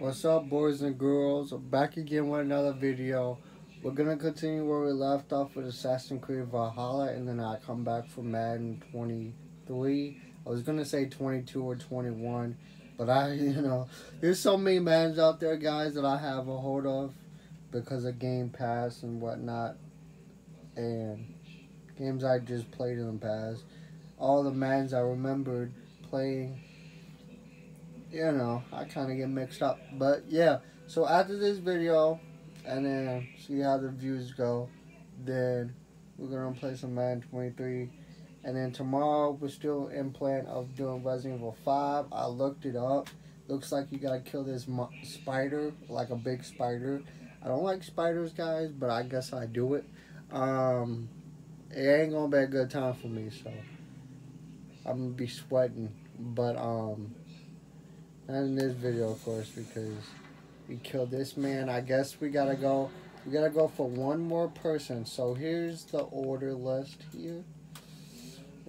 What's up, boys and girls? We're back again with another video. We're gonna continue where we left off with Assassin's Creed Valhalla, and then I come back for Madden 23. I was gonna say 22 or 21, but there's so many Maddens out there, guys, that I have a hold of because of Game Pass and whatnot, and games I just played in the past. All the Maddens I remembered playing. You know, I kind of get mixed up. But yeah, so after this video, and then see how the views go, then we're going to play some Madden 23. And then tomorrow, we're still in plan of doing Resident Evil 5. I looked it up. Looks like you got to kill this spider, like a big spider. I don't like spiders, guys, but I guess I do it. It ain't going to be a good time for me, so I'm going to be sweating. But, not in this video, of course, because we killed this man. I guess we gotta go for one more person. So here's the order list here,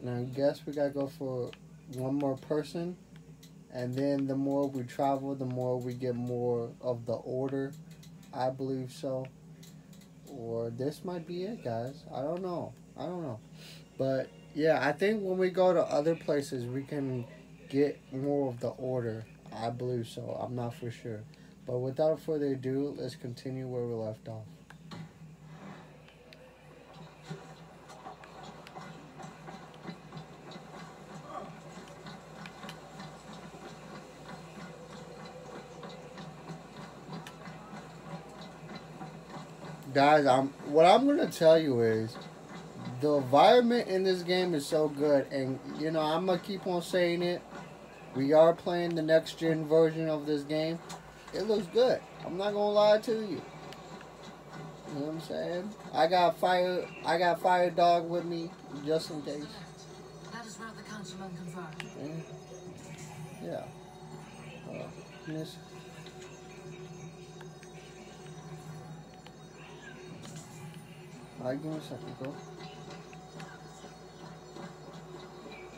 and I guess we gotta go for one more person. And then the more we travel, the more we get more of the order. I believe so. Or this might be it, guys. I don't know. But yeah, I think when we go to other places, we can get more of the order. I believe so. I'm not for sure. But without further ado, let's continue where we left off. Guys, what I'm going to tell you is, the environment in this game is so good. And, you know, I'm going to keep on saying it. We are playing the next-gen version of this game. It looks good. I'm not gonna lie to you. You know what I'm saying? I got Fire Dog with me just in case. That is where the countryman confirmed. Yeah. Miss. Alright, give me a second, bro.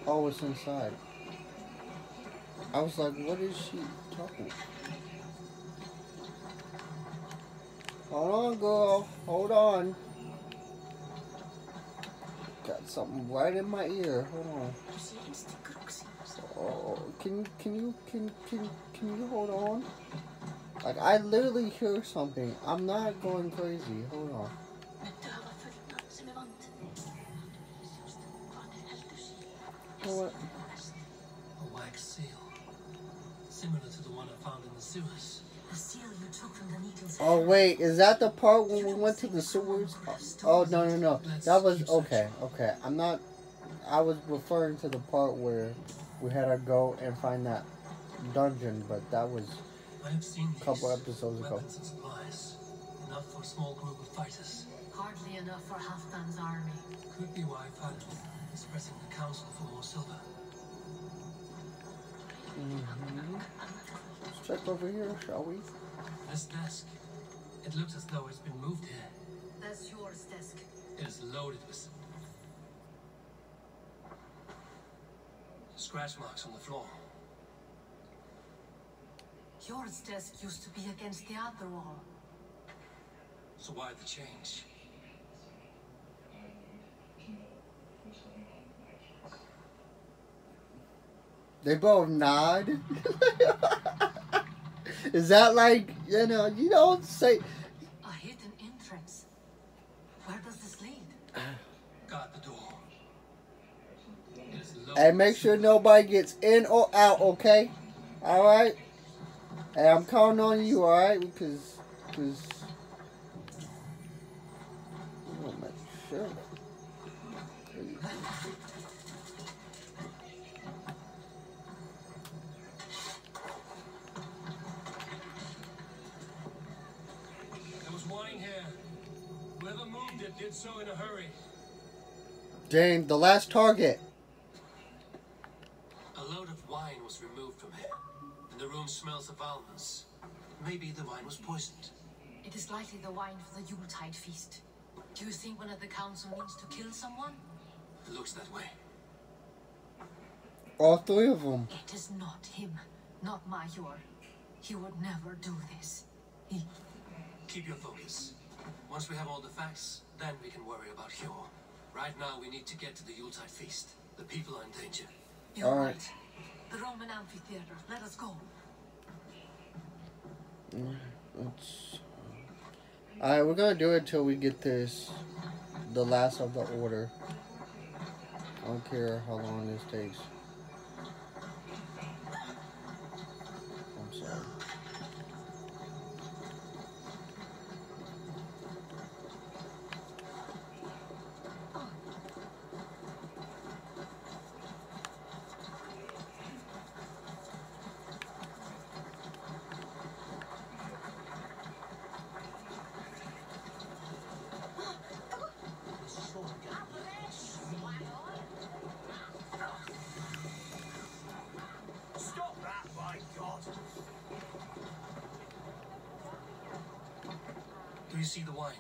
Oh, it's inside. I was like, what is she talking about? Hold on, girl. Hold on. Got something right in my ear. Hold on. Oh, can you hold on? Like, I literally hear something. I'm not going crazy. Hold on. You know what? A wax seal. Similar to the one I found in the sewers. The seal you took from the needles. Oh wait, is that the part when we went to the sewers? Oh no. That was okay. I was referring to the part where we had to go and find that dungeon, but that was a couple episodes ago. Enough for a small group of fighters. Hardly enough for Halfdan's army. Could be why Faravid is pressing the council for more silver. Mm-hmm. Let's check over here, shall we? This desk. It looks as though it's been moved here. That's Hjorr's desk. It is loaded with scratch marks on the floor. Hjorr's desk used to be against the other wall. So why the change? They both nod. Is that like, you know, you don't say... A hidden entrance. Where does this lead? Got the door. Hey, make sure nobody gets in or out, okay? Alright? Hey, I'm calling on you, alright? Because... I'm gonna make sure. Did so in a hurry. Dang, the last target. A load of wine was removed from here, and the room smells of almonds. Maybe the wine was poisoned. It is likely the wine for the Yuletide feast. Do you think one of the council means to kill someone? It looks that way. All three of them. It is not him, not Major. He would never do this. He... Keep your focus. Once we have all the facts, then we can worry about Hjorr. Right now, we need to get to the Yuletide feast. The people are in danger. You're all right. The Roman amphitheater. Let us go. Let's... All right, we're gonna do it until we get this, the last of the order. I don't care how long this takes. I'm sorry. See the wine?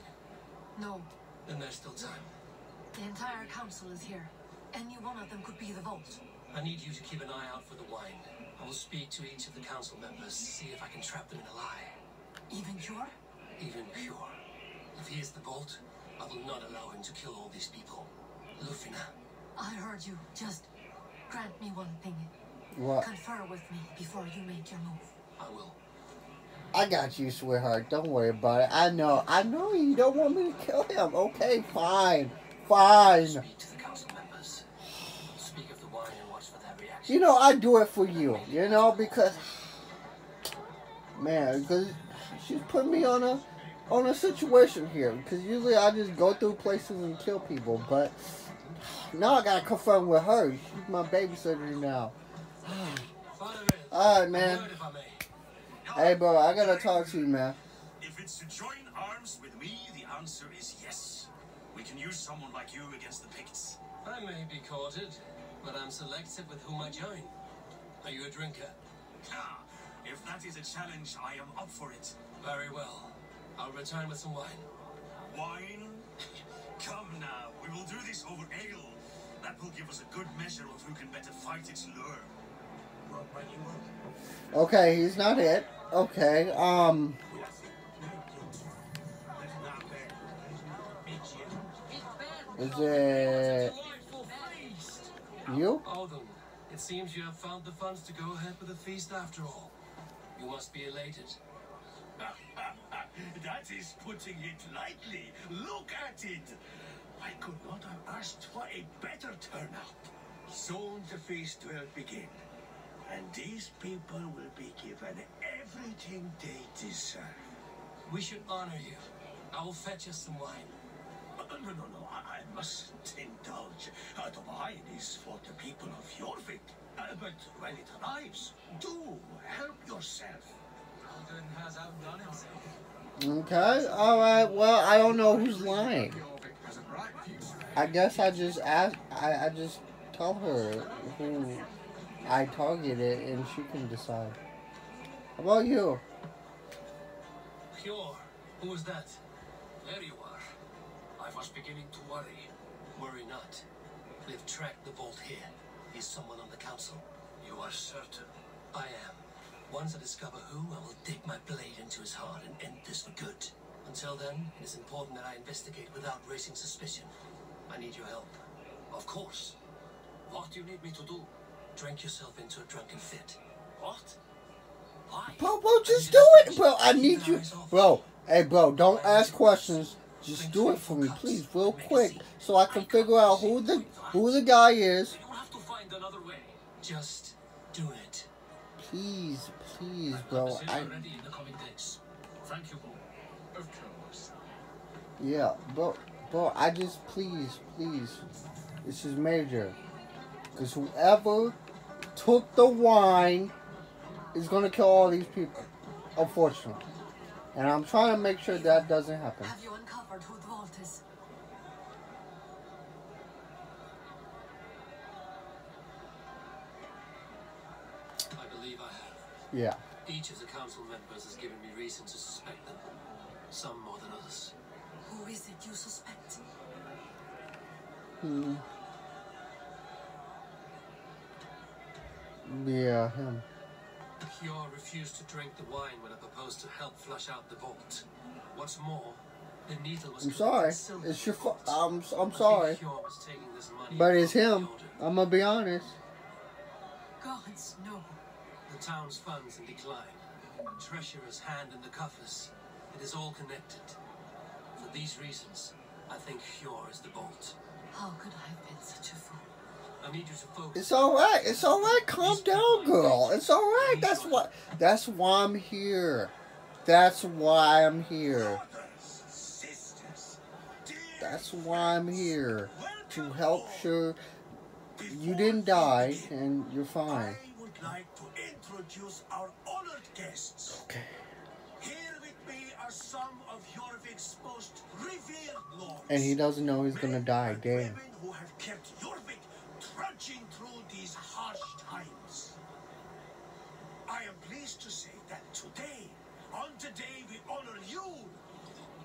No. Then there's still time. The entire council is here. Any one of them could be the vault. I need you to keep an eye out for the wine. I will speak to each of the council members to see if I can trap them in a lie. Even Hjorr? Even Hjorr. If he is the vault, I will not allow him to kill all these people. Lufina. I heard you. Just grant me one thing. What? Confer with me before you make your move. I will. I got you, sweetheart. Don't worry about it. I know you don't want me to kill him. Okay, fine. Fine. Speak to the council members. Speak of the wine and watch for their reactions. You know, I do it for you. You know, because... Man, because she's put me on a situation here. Because usually I just go through places and kill people. But now I got to confirm with her. She's my babysitter now. All right, man. Hey, bro, I gotta talk to you, man. If it's to join arms with me, the answer is yes. We can use someone like you against the Picts. I may be courted, but I'm selective with whom I join. Are you a drinker? Ah, if that is a challenge, I am up for it. Very well. I'll return with some wine. Wine? Come now, we will do this over ale. That will give us a good measure of who can better fight its lure. Okay, he's not it. Okay, is it you? Odin, it seems you have found the funds to go ahead with the feast after all. You must be elated. That is putting it lightly. Look at it. I could not have asked for a better turnout. Soon the feast will begin. And these people will be given everything they deserve. We should honor you. I will fetch us some wine. No, I mustn't indulge. The wine is for the people of Jorvik. But when it arrives, do help yourself. Alden has outdone himself. Okay, alright, well, I don't know who's lying. I guess I just asked, I just tell her who... I target it and she can decide. How about you? Hjorr, who was that? There you are. I was beginning to worry. Worry not. We've tracked the vault here. He's someone on the council. You are certain? I am. Once I discover who, I will dig my blade into his heart and end this for good. Until then, it is important that I investigate without raising suspicion. I need your help. Of course. What do you need me to do? Drink yourself into a drunken fit. What? Why? Bro, just do it, bro. I need you. Bro, hey, bro, don't ask questions. Just do it for me, please, real quick, so I can figure out who the guy is. You have to find another way. Just do it. Please, please, bro. Thank you, of course. Yeah, bro, I just please. This is major. Because whoever took the wine is going to kill all these people, unfortunately. And I'm trying to make sure that doesn't happen. Have you uncovered who the vault is? I believe I have. Yeah. Each of the council members has given me reason to suspect them. Some more than others. Who is it you suspect? Yeah, him. Hjorr refused to drink the wine when I proposed to help flush out the vault. What's more, the needle was... I'm sorry. It's your fault. I'm sorry. But it's him. I'm gonna be honest. Gods, no. The town's funds in decline. The treasurer's hand in the coffers. It is all connected. For these reasons, I think Hjorr is the bolt. How could I have been such a fool? I need you to focus. It's alright, it's alright, calm down, girl. It's alright, that's why I'm here. That's why I'm here. That's why I'm here. To help sure you didn't die and you're fine. I would like to introduce our honored guests. Okay. Here with me are some of Jorvik's most revered lords. And he doesn't know he's gonna die, damn. Through these harsh times, I am pleased to say that today, we honor you.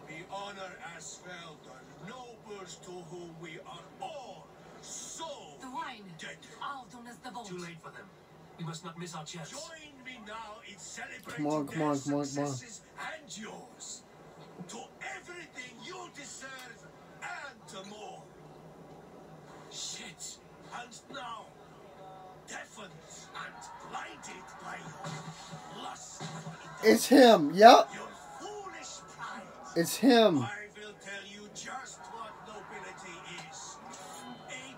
We honor Asfeld, our nobles, to whom we are all so indebted. Too late for them. We must not miss our chance. Join me now in celebrating their successes and yours. To everything you deserve and to more. Shit. And now, deafened and blinded by your lust. It's him, yep. Your foolish pride. It's him. I will tell you just what nobility is.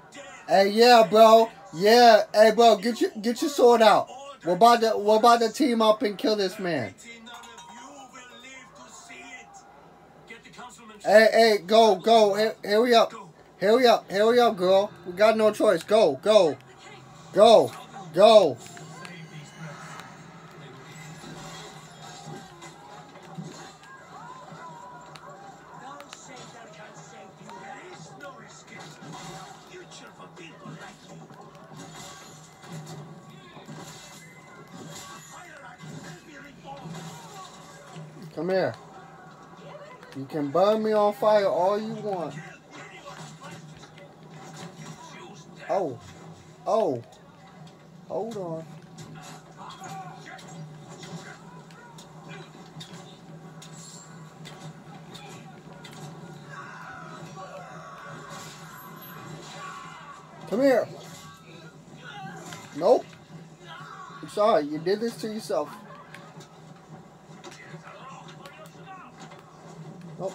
A dead. Hey, yeah, bro. Yeah, hey, bro. Get your sword out. We're about to team up and kill this man. None of you will live to see it. Get the councilman. Hey, go. Hurry up. Go. Hurry up, girl. We got no choice. Go. Come here. You can burn me on fire all you want. Oh, hold on. Come here. Nope. I'm sorry, you did this to yourself. Nope,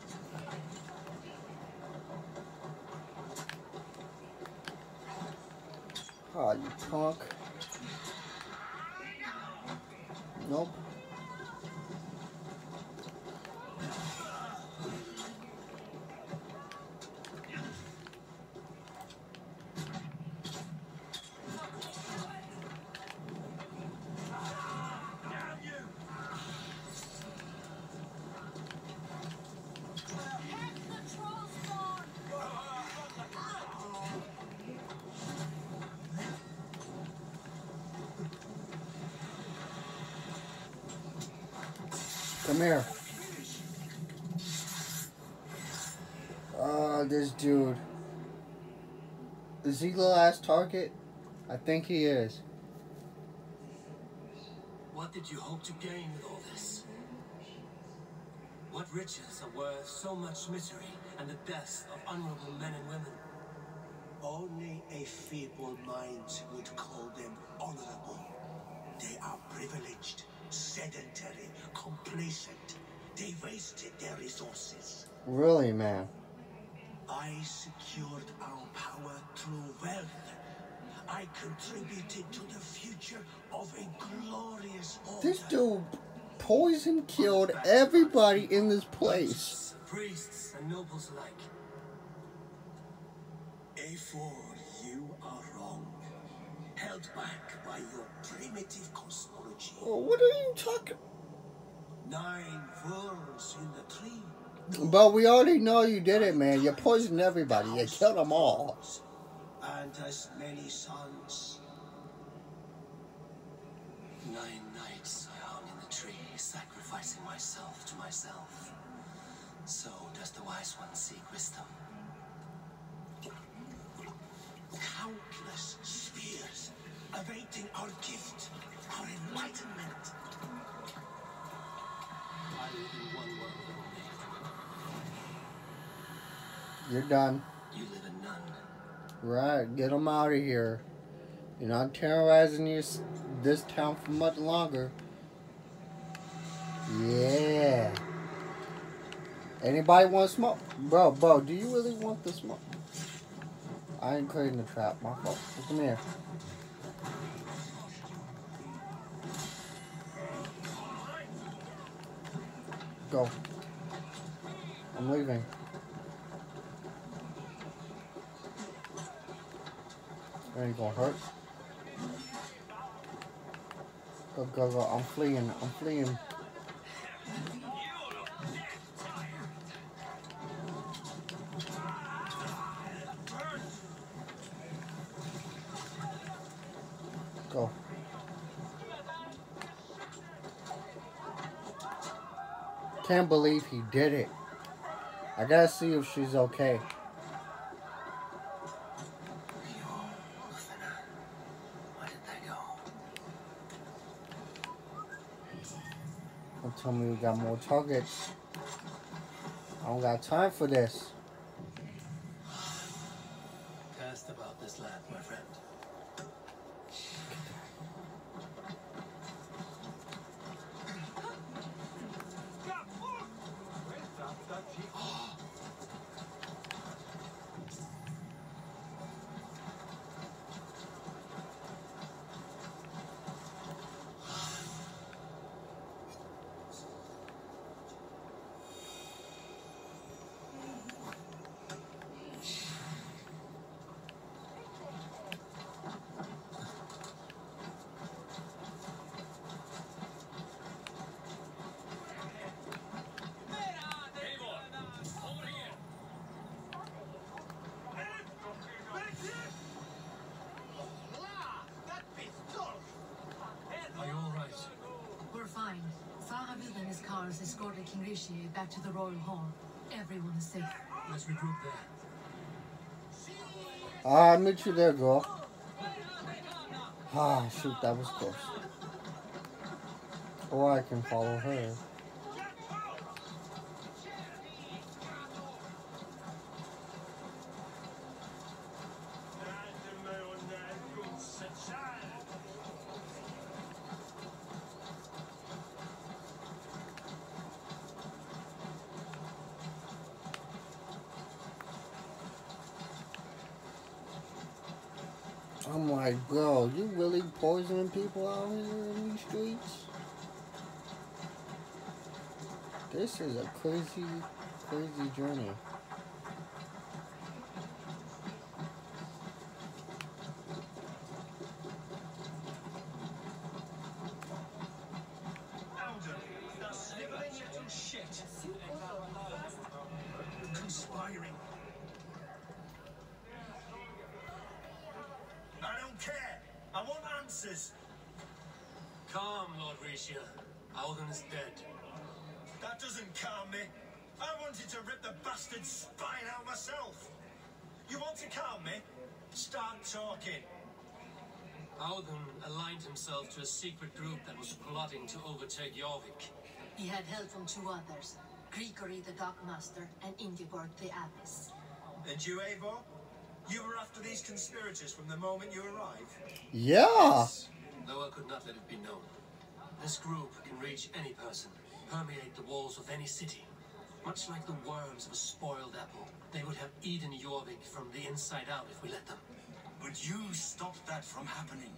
Oh, you punk. Nope. Come here. This dude. Is he the last target? I think he is. What did you hope to gain with all this? What riches are worth so much misery and the deaths of honorable men and women? Only a feeble mind would call them honorable. They are privileged. Sedentary, complacent. They wasted their resources. Really, man? I secured our power through wealth. I contributed to the future of a glorious order. This dude poison killed everybody in this place. Priests and nobles alike. Eivor, you are wrong. Held back by your primitive cosmology. Oh, what are you talking? 9 worlds in the tree. But we already know you did it, man. You poisoned everybody. You killed them all. And as many sons. 9 nights I hung in the tree, sacrificing myself to myself. So does the wise one seek wisdom. Countless spheres awaiting our gift. our enlightenment. I live in one world only. You're done. You live in none. Right, get them out of here. You're not terrorizing this town for much longer. Yeah. Anybody want smoke? Bro, do you really want the smoke? I ain't creating the trap, my fault. Come here. Go. I'm leaving. That ain't gonna hurt. Go. I'm fleeing. I can't believe he did it. I gotta see if she's okay. Where did they go? Don't tell me we got more targets. I don't got time for this. Cast about this land, my friend. Escorted King Rishi back to the royal hall. Everyone is safe. Let's regroup there. I'll meet you there, girl. Ah, shoot, that was close. Or I can follow her. I'm like, bro, you really poisoning people out here in these streets? This is a crazy, crazy journey. Himself to a secret group that was plotting to overtake Jorvik. He had help from two others, Grigory the Dark Master and Indyborg the Abyss. And you, Eivor? You were after these conspirators from the moment you arrived? Yeah! Yes, though I could not let it be known. This group can reach any person, permeate the walls of any city. Much like the worms of a spoiled apple, they would have eaten Jorvik from the inside out if we let them. But you stopped that from happening.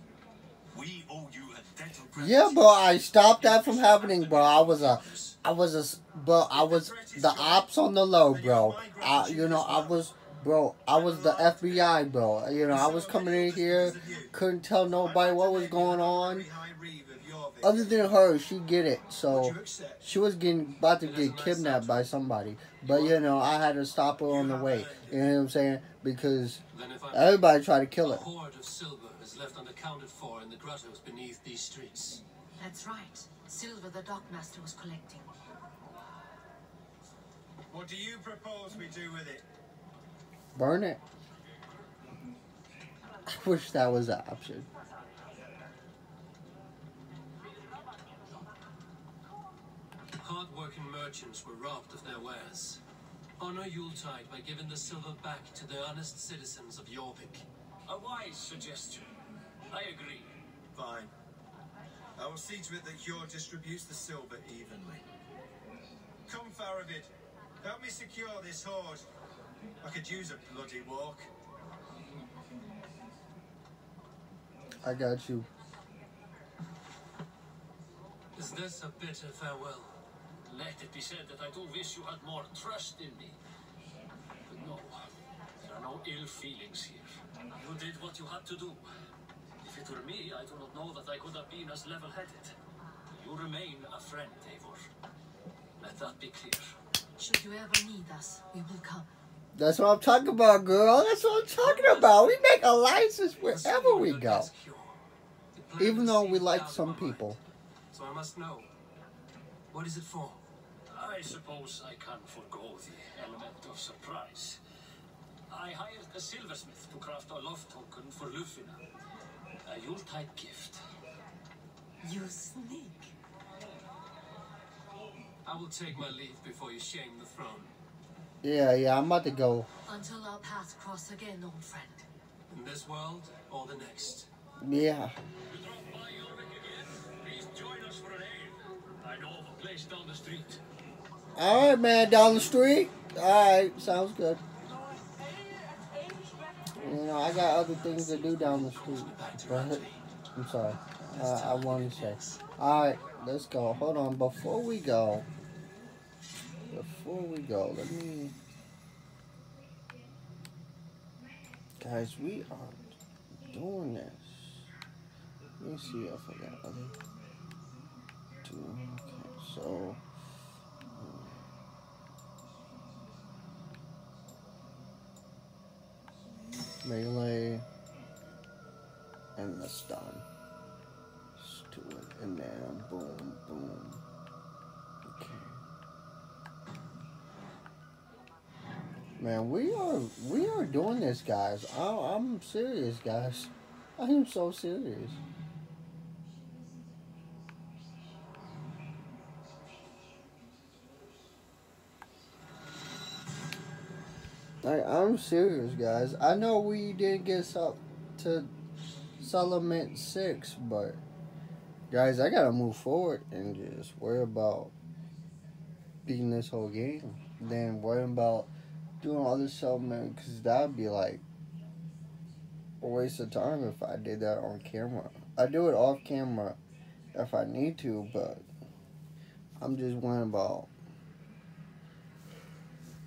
We owe you a debt of gratitude. Yeah, bro, I stopped that from happening, bro. I was the ops on the low, bro. I was the FBI, bro. You know, I was coming in here, couldn't tell nobody what was going on. Other than her, she get it. So she was about to get kidnapped by somebody. But you know, I had to stop her on the way. You know what I'm saying? Because everybody tried to kill her. Left unaccounted for in the grottos beneath these streets. That's right. Silver the Dark Master was collecting. What do you propose we do with it? Burn it. I wish that was an option. hard-working merchants were robbed of their wares. Honor Yuletide by giving the silver back to the honest citizens of Jorvik. A wise suggestion. I agree. Fine. I will see to it that Hjorr distributes the silver evenly. Come, Faravid. Help me secure this hoard. I could use a bloody walk. I got you. Is this a bitter farewell? Let it be said that I do wish you had more trust in me. But no, there are no ill feelings here. You did what you had to do. If it were me, I do not know that I could have been as level-headed. You remain a friend, Eivor. Let that be clear. Should you ever need us, we will come. That's what I'm talking about, girl. That's what I'm talking about. We make alliances wherever we go. Even though we like some people. So I must know. What is it for? I suppose I can forego the element of surprise. I hired a silversmith to craft a love token for Lufina. A Yuletide gift. You sneak. I will take my leave before you shame the throne. Yeah, I'm about to go. Until our paths cross again, old friend. In this world or the next. Yeah. You drop by Jorvik again? Please join us for an ale. I know of a place down the street. Alright, man, down the street? Alright, sounds good. You know, I got other things to do down the street. But, I'm sorry. I want to say. Alright, let's go. Hold on, before we go, let me... Guys, we are doing this. Let me see if I got other two. Okay, so... Melee. And the stun. Just do it. And then, boom, boom. Man, we are doing this, guys. I'm serious, guys. I am so serious. I'm serious, guys. I know we didn't get up to Solomon 6, but guys, I gotta move forward and just worry about beating this whole game. Then worry about doing all this stuff, man, because that would be like a waste of time if I did that on camera. I do it off camera if I need to, but I'm just worrying about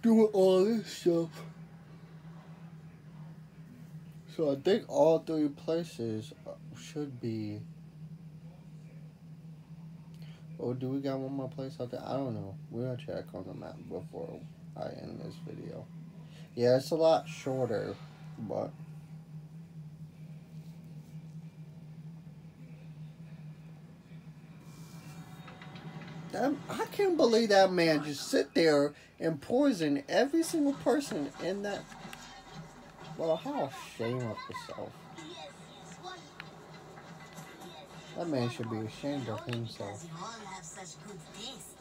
doing all this stuff. So I think all three places should be... Oh, do we got one more place out there? I don't know. We're gonna check on the map before I end this video. Yeah, it's a lot shorter, but damn, I can't believe that man just sit there and poison every single person in that. Well, how ashamed of himself. That man should be ashamed of himself. You all have such good taste.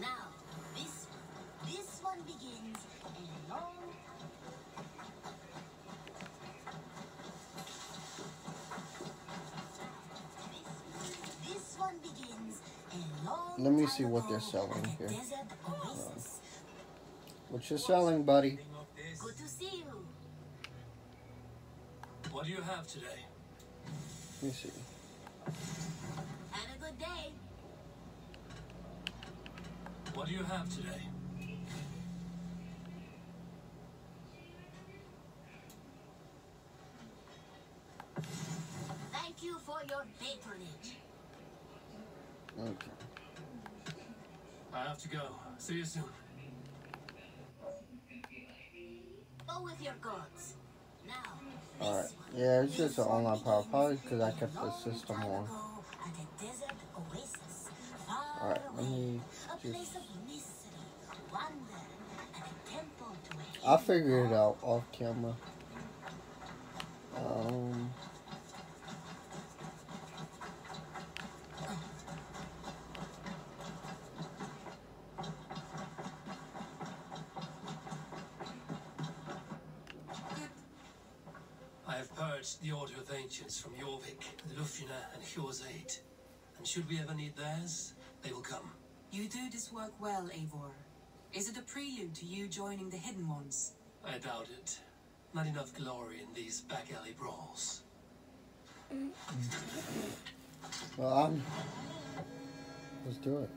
Now, this one begins and long. This one begins and long. Let me see what they're selling here. What you selling, buddy? Good to see you. What do you have today? Let me see. Have a good day. What do you have today? Thank you for your patronage. Okay. I have to go. See you soon. Go with your gods. Now. Alright. Yeah, it's just an online power. Probably because I kept the system on. Alright, let me just... I'll figure it out off camera. searched the Order of Ancients from Jorvik, Lufina, and Hjorr's aid. And should we ever need theirs, they will come. You do this work well, Eivor. Is it a prelude to you joining the Hidden Ones? I doubt it. Not enough glory in these back-alley brawls. Well, let's do it.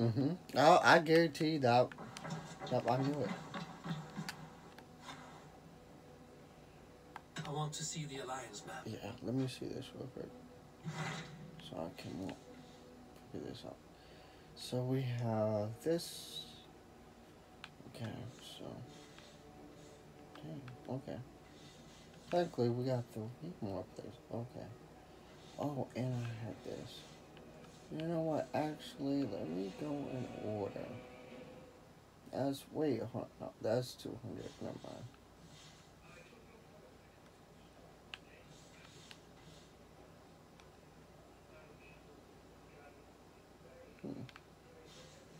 Mm-hmm. Oh, I guarantee that. I knew it. I want to see the Alliance map. Yeah, let me see this real quick, so I can figure this out. So we have this. Okay, so. Okay. Technically, we got 3 more places. Okay. Oh, and I had this. You know what? Actually, let me go in order. That's way. No, that's 200. Never mind.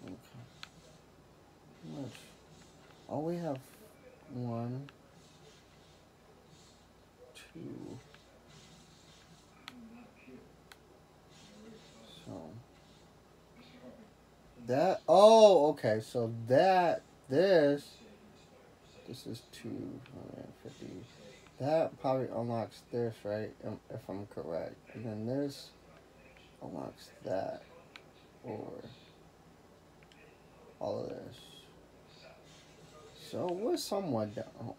Okay. Let's, oh, we have 1, 2. So that. Oh, okay. So that this is 250. That probably unlocks this, right? If I'm correct. And then this unlocks that. Or all of this. So we're somewhat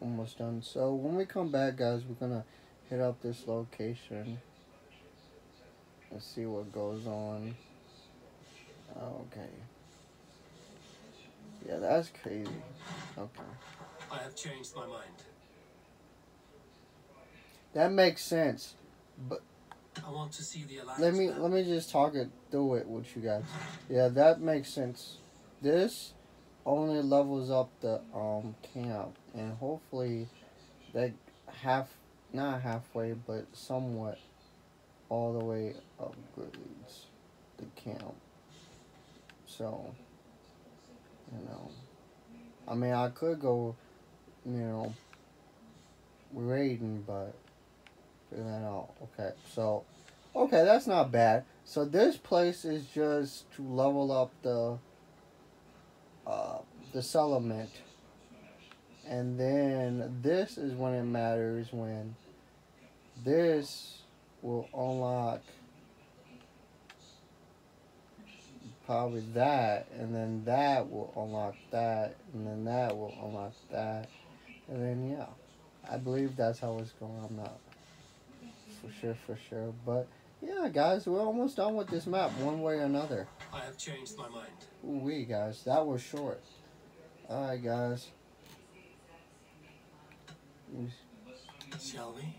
almost done. So when we come back, guys, we're gonna hit up this location and see what goes on. Okay. Yeah, that's crazy. Okay. I have changed my mind. That makes sense, but. I want to see the Alliance. Let me just talk it through it with you guys. Yeah, that makes sense. This only levels up the camp, and hopefully that not halfway, but somewhat all the way upgrades the camp. So you know, I mean, I could go, you know, raiding, but. That all. Okay, so okay, that's not bad. So this place is just to level up the settlement, and then this is when it matters, when this will unlock probably that, and then that will unlock that, and then that will unlock that, and then yeah, I believe that's how it's going. I'm not for sure, but yeah, guys, we're almost done with this map one way or another. I have changed my mind. Ooh-wee, guys, that was short. All right, guys, shall we?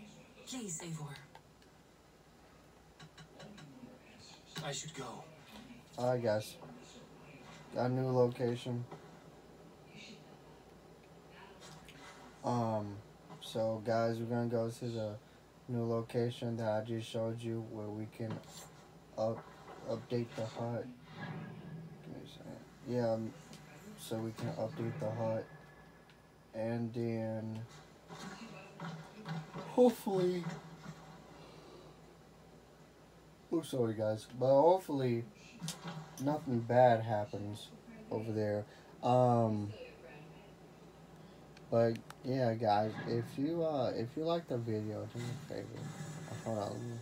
Please, Eivor. I should go. All right, guys, got a new location. So guys, we're gonna go to the new location that I just showed you, where we can update the HUD. Yeah, so we can update the HUD, and then hopefully, oh sorry guys, but hopefully nothing bad happens over there. But yeah, guys, if you like the video, do me a favor. Hold on.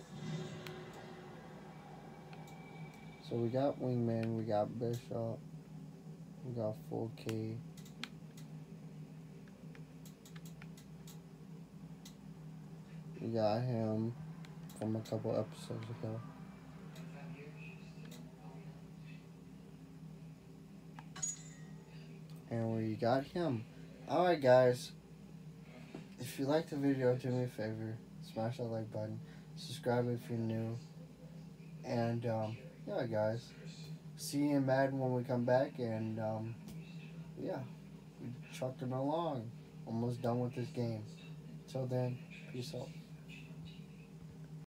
So we got Wingman, we got Bishop, we got 4K. We got him from a couple episodes ago. And we got him. Alright guys, if you like the video, do me a favor, smash that like button, subscribe if you're new, and yeah guys, see you in Madden when we come back, and yeah, we chucked it along, almost done with this game. Till then, peace out.